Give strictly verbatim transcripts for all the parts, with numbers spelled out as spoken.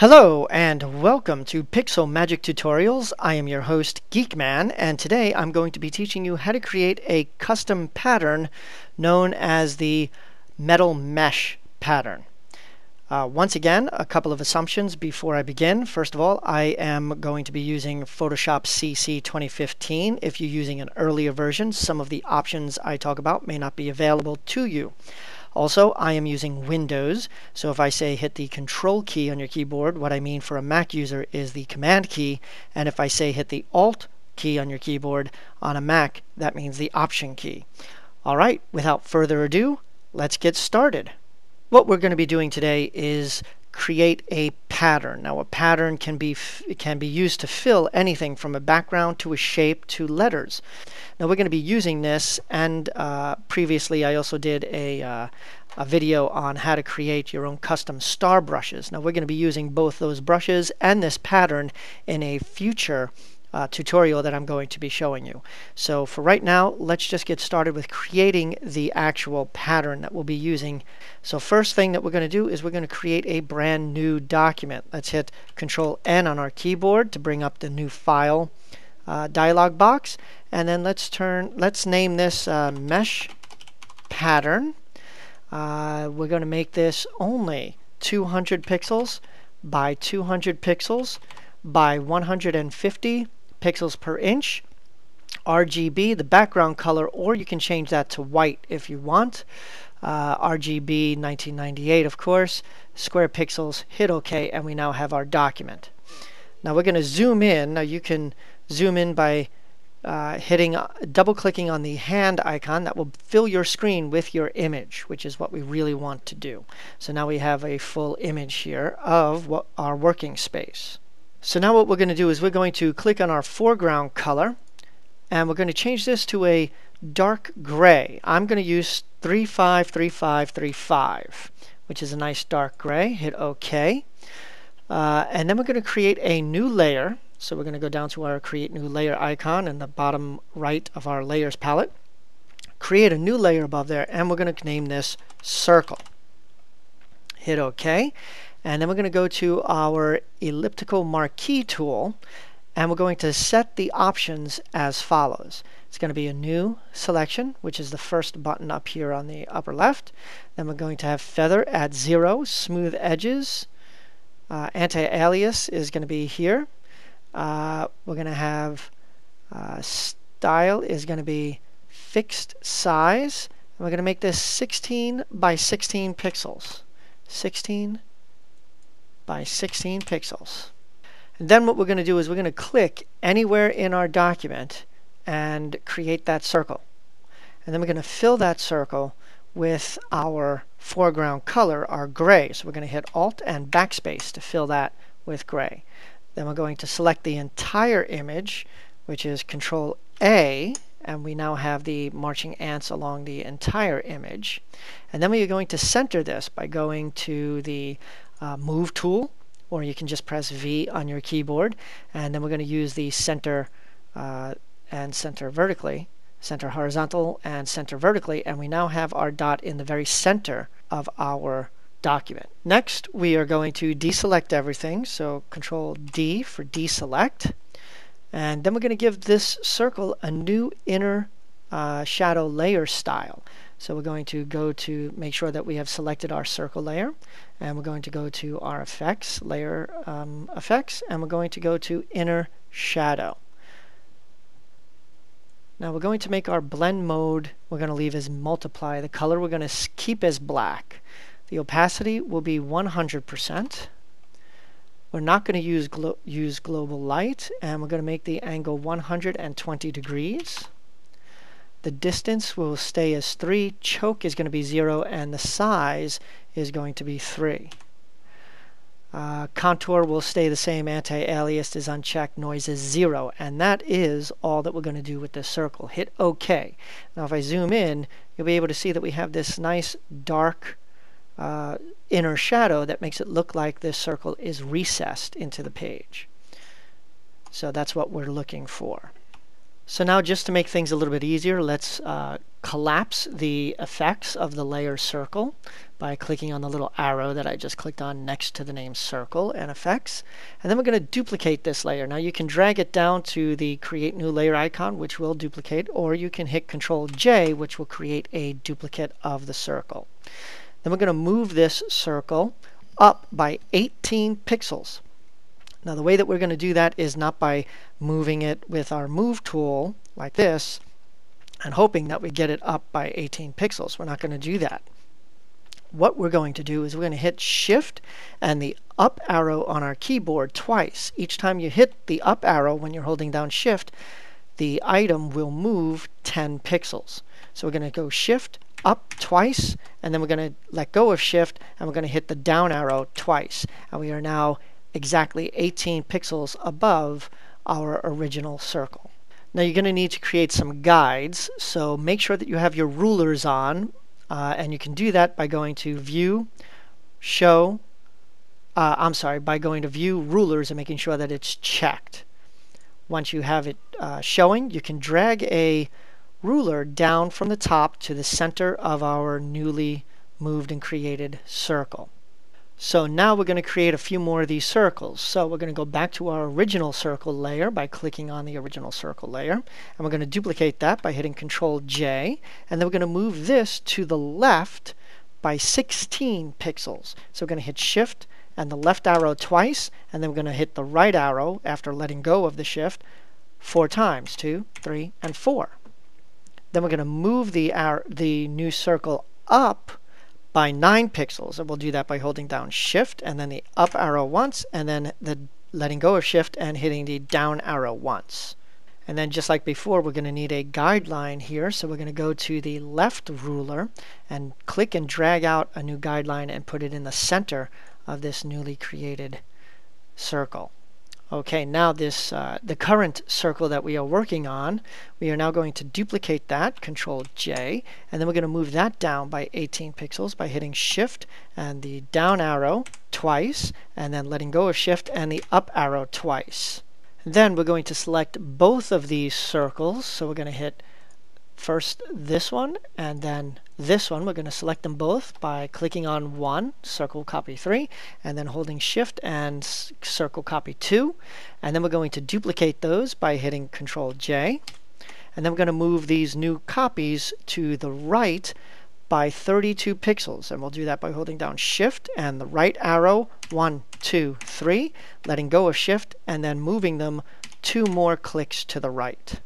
Hello and welcome to Pixel Magic Tutorials. I am your host Geekman, and today I'm going to be teaching you how to create a custom pattern known as the metal mesh pattern. Uh, once again, a couple of assumptions before I begin. First of all, I am going to be using Photoshop C C twenty fifteen. If you're using an earlier version, some of the options I talk about may not be available to you. Also, I am using Windows, so if I say hit the Control key on your keyboard, what I mean for a Mac user is the Command key, and if I say hit the Alt key on your keyboard on a Mac, that means the Option key. Alright, without further ado, let's get started. What we're going to be doing today is create a pattern. Now, a pattern can be, can be used to fill anything from a background to a shape to letters. Now, we're going to be using this, and uh, previously I also did a, uh, a video on how to create your own custom star brushes. Now, we're going to be using both those brushes and this pattern in a future uh, tutorial that I'm going to be showing you. So for right now, let's just get started with creating the actual pattern that we'll be using. So first thing that we're going to do is we're going to create a brand new document. Let's hit Control N on our keyboard to bring up the new file Uh, dialog box, and then let's turn let's name this uh, mesh pattern. Uh, we're going to make this only two hundred pixels by two hundred pixels by one hundred fifty pixels per inch, R G B the background color, or you can change that to white if you want. uh, R G B nineteen ninety-eight, of course, square pixels, hit OK, and we now have our document. Now we're going to zoom in. Now you can zoom in by uh, hitting, uh, double clicking on the hand icon. That will fill your screen with your image, which is what we really want to do. So now we have a full image here of what our working space. So now what we're going to do is we're going to click on our foreground color, and we're going to change this to a dark gray. I'm going to use three five, three five, three five, which is a nice dark gray. Hit OK. Uh, and then we're going to create a new layer. So we're going to go down to our Create New Layer icon in the bottom right of our Layers palette. Create a new layer above there, and we're going to name this Circle. Hit OK. And then we're going to go to our Elliptical Marquee tool, and we're going to set the options as follows. It's going to be a new selection, which is the first button up here on the upper left. Then we're going to have Feather at zero, Smooth Edges. Uh, Anti-alias is going to be here. Uh, we're going to have uh, style is going to be fixed size, and we're going to make this sixteen by sixteen pixels. sixteen by sixteen pixels. And then what we're going to do is we're going to click anywhere in our document and create that circle. And then we're going to fill that circle with our foreground color, our gray. So we're going to hit Alt and Backspace to fill that with gray. Then we're going to select the entire image, which is Control A, and we now have the marching ants along the entire image. And then we're going to center this by going to the uh, Move tool, or you can just press V on your keyboard, and then we're going to use the center uh, and center vertically. Center horizontal and center vertically, and we now have our dot in the very center of our document. Next, we are going to deselect everything, so Control D for deselect, and then we're going to give this circle a new inner uh, shadow layer style. So we're going to go to make sure that we have selected our circle layer, and we're going to go to our effects, layer um, effects, and we're going to go to inner shadow. Now we're going to make our blend mode, we're going to leave as multiply. The color we're going to keep as black. The opacity will be one hundred percent. We're not going to use, glo use global light, and we're going to make the angle one hundred twenty degrees. The distance will stay as three, choke is going to be zero, and the size is going to be three. Uh, contour will stay the same, anti-alias is unchecked, noise is zero, and that is all that we're going to do with this circle. Hit OK. Now if I zoom in, you'll be able to see that we have this nice dark uh, inner shadow that makes it look like this circle is recessed into the page. So that's what we're looking for. So now, just to make things a little bit easier, let's uh, collapse the effects of the layer circle by clicking on the little arrow that I just clicked on next to the name circle and effects. And then we're going to duplicate this layer. Now you can drag it down to the create new layer icon, which will duplicate, or you can hit control J, which will create a duplicate of the circle. Then we're going to move this circle up by eighteen pixels. Now the way that we're going to do that is not by moving it with our move tool like this and hoping that we get it up by eighteen pixels. We're not going to do that. What we're going to do is we're going to hit shift and the up arrow on our keyboard twice. Each time you hit the up arrow when you're holding down shift, the item will move ten pixels. So we're going to go shift up twice, and then we're going to let go of shift and we're going to hit the down arrow twice, and we are now exactly eighteen pixels above our original circle. Now you're going to need to create some guides, so make sure that you have your rulers on, uh, and you can do that by going to view, show, uh, I'm sorry, by going to view rulers and making sure that it's checked. Once you have it uh, showing, you can drag a ruler down from the top to the center of our newly moved and created circle. So now we're going to create a few more of these circles. So we're going to go back to our original circle layer by clicking on the original circle layer, and we're going to duplicate that by hitting control J, and then we're going to move this to the left by sixteen pixels. So we're going to hit shift and the left arrow twice, and then we're going to hit the right arrow after letting go of the shift four times, two, three, and four. Then we're going to move the, our, the new circle up by nine pixels, and we'll do that by holding down shift and then the up arrow once, and then the letting go of shift and hitting the down arrow once. And then just like before, we're going to need a guideline here, so we're going to go to the left ruler and click and drag out a new guideline and put it in the center of this newly created circle. Okay, now this uh, the current circle that we are working on, we are now going to duplicate that, control J, and then we're going to move that down by eighteen pixels by hitting shift and the down arrow twice, and then letting go of shift and the up arrow twice. And then we're going to select both of these circles, so we're going to hit first this one and then this one. We're going to select them both by clicking on one, circle copy three, and then holding shift and circle copy two, and then we're going to duplicate those by hitting control J, and then we're going to move these new copies to the right by thirty-two pixels, and we'll do that by holding down shift and the right arrow one, two, three, letting go of shift and then moving them two more clicks to the right.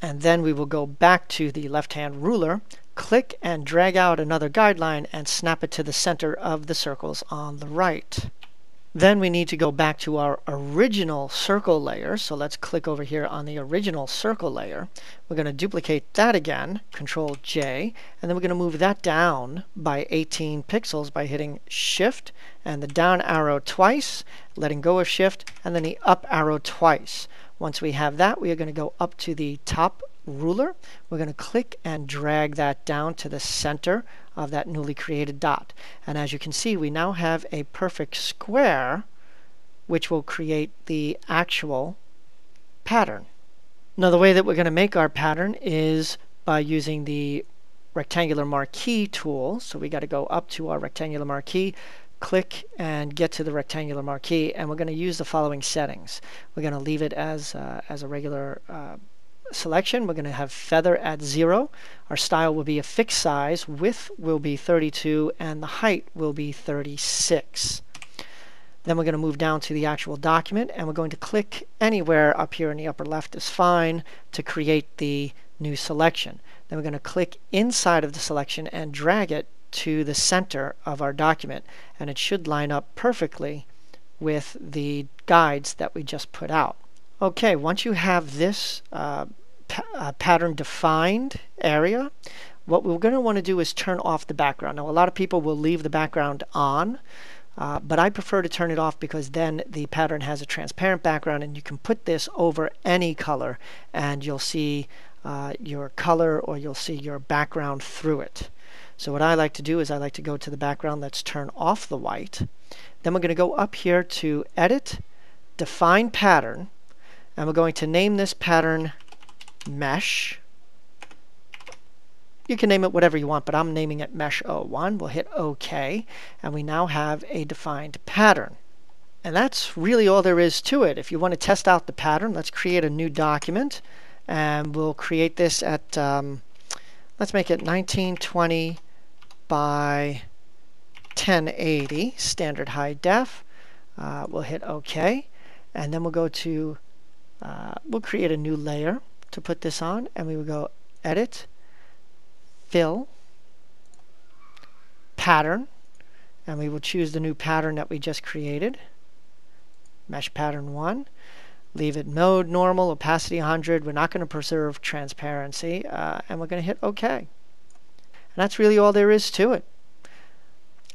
And then we will go back to the left hand ruler, click and drag out another guideline and snap it to the center of the circles on the right. Then we need to go back to our original circle layer, so let's click over here on the original circle layer. We're going to duplicate that again, control J, and then we're going to move that down by eighteen pixels by hitting shift and the down arrow twice, letting go of shift and then the up arrow twice. Once we have that, we are going to go up to the top ruler. We're going to click and drag that down to the center of that newly created dot. And as you can see, we now have a perfect square, which will create the actual pattern. Now the way that we're going to make our pattern is by using the rectangular marquee tool. So we got to go up to our rectangular marquee, click and get to the rectangular marquee, and we're going to use the following settings. We're going to leave it as, uh, as a regular uh, selection. We're going to have feather at zero. Our style will be a fixed size, width will be thirty-two, and the height will be thirty-six. Then we're going to move down to the actual document, and we're going to click anywhere up here in the upper left is fine to create the new selection. Then we're going to click inside of the selection and drag it to the center of our document, and it should line up perfectly with the guides that we just put out. Okay, once you have this uh, pa uh, pattern defined area, what we're going to want to do is turn off the background. Now a lot of people will leave the background on, uh, but I prefer to turn it off because then the pattern has a transparent background and you can put this over any color and you'll see uh, your color, or you'll see your background through it. So what I like to do is I like to go to the background. Let's turn off the white. Then we're going to go up here to Edit, Define Pattern, and we're going to name this pattern mesh. You can name it whatever you want, but I'm naming it mesh zero one. We'll hit OK, and we now have a defined pattern. And that's really all there is to it. If you want to test out the pattern, let's create a new document, and we'll create this at, um, let's make it nineteen twenty by ten eighty, standard high def. Uh, we'll hit OK, and then we'll go to, uh, we'll create a new layer to put this on, and we will go Edit, Fill, Pattern, and we will choose the new pattern that we just created, Mesh Pattern one. Leave it mode normal, opacity one hundred. We're not going to preserve transparency, uh, and we're going to hit OK. And that's really all there is to it.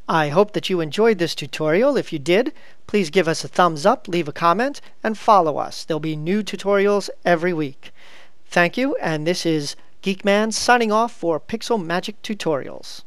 I hope that you enjoyed this tutorial. If you did, please give us a thumbs up, leave a comment, and follow us. There'll be new tutorials every week. Thank you, and this is Geekman signing off for Pixel Magic Tutorials.